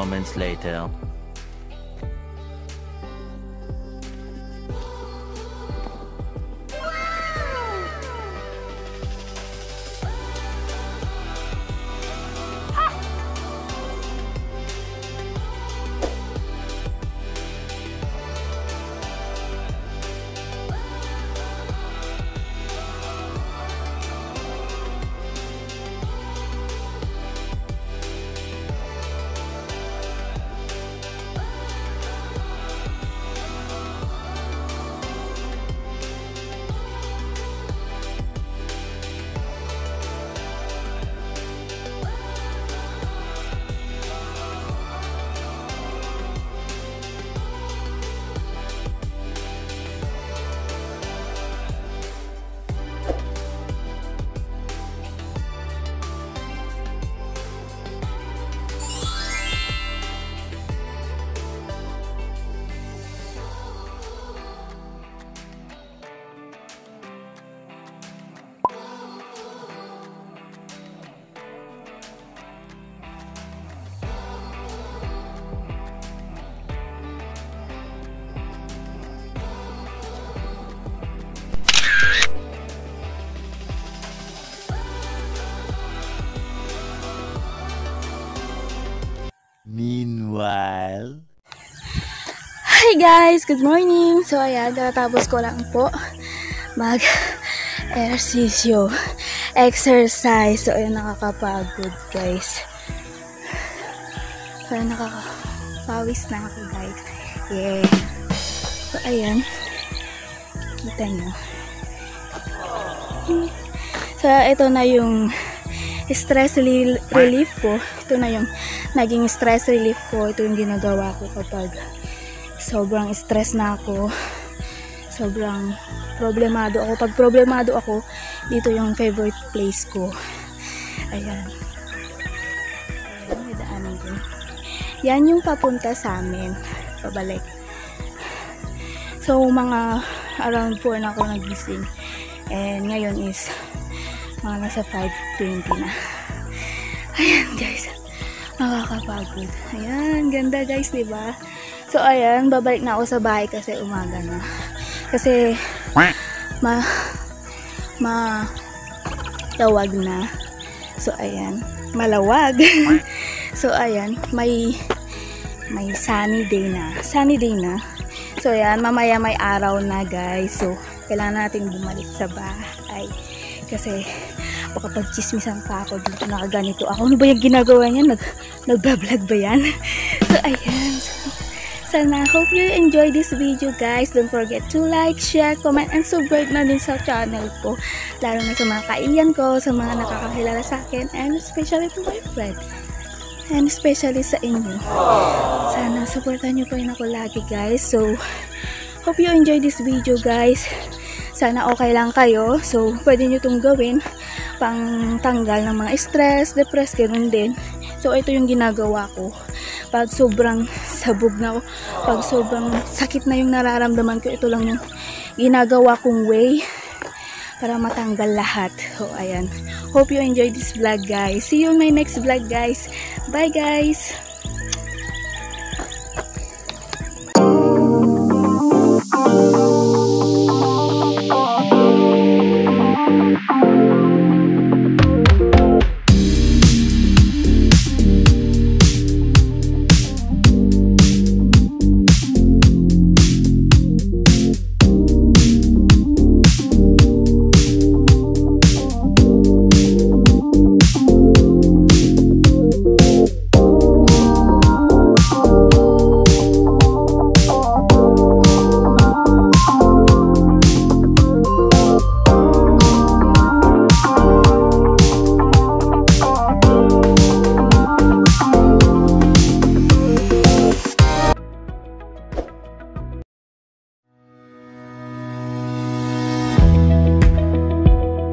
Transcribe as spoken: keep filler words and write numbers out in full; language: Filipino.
moments later. Meanwhile, hi guys! Good morning! So ayan, tapos ko lang po mag ehersisyo exercise. So ayan, nakakapagod guys. So ayan, nakakapawis na ako guys. Yeah. So ayan, kita nyo. So ito na yung stress relief ko. Ito na yung naging stress relief ko. Ito yung ginagawa ko kapag sobrang stress na ako, sobrang problemado ako. Pag problemado ako, dito yung favorite place ko. Ayan, ayan, may daanan ko. Yan yung papunta sa amin, pabalik. So mga around four na ako nagising, and ngayon is mga nasa five twenty na. Ayan guys, nakakapagod. Ayan, ganda guys, diba? So ayan, babalik na ako sa bahay kasi umaga na. Kasi ma ma tawag na. So ayan, malawag. So ayan, may may sunny day na. Sunny day na. So ayan, mamaya may araw na guys. So kailangan nating bumalik sa bahay kasi makapag-chismisan pa ako dito, nakaganito ako. Ano ba yung ginagawa niya? Nag nagbablog ba yan? So ayan, so, sana hope you enjoy this video guys. Don't forget to like, share, comment, and subscribe na din sa channel ko, lalo na sa mga kaibigan ko, sa mga nakakakilala sa akin, and especially to my friend, and especially sa inyo. Sana supportan nyo pa rin ako lagi guys. So hope you enjoy this video guys. Sana okay lang kayo. So pwede nyo itong gawin pang tanggal ng mga stress, depress, ganoon din. So ito yung ginagawa ko pag sobrang sabog na ako, pag sobrang sakit na yung nararamdaman ko, ito lang yung ginagawa kong way para matanggal lahat. So ayan, hope you enjoy this vlog guys. See you in my next vlog guys. Bye guys!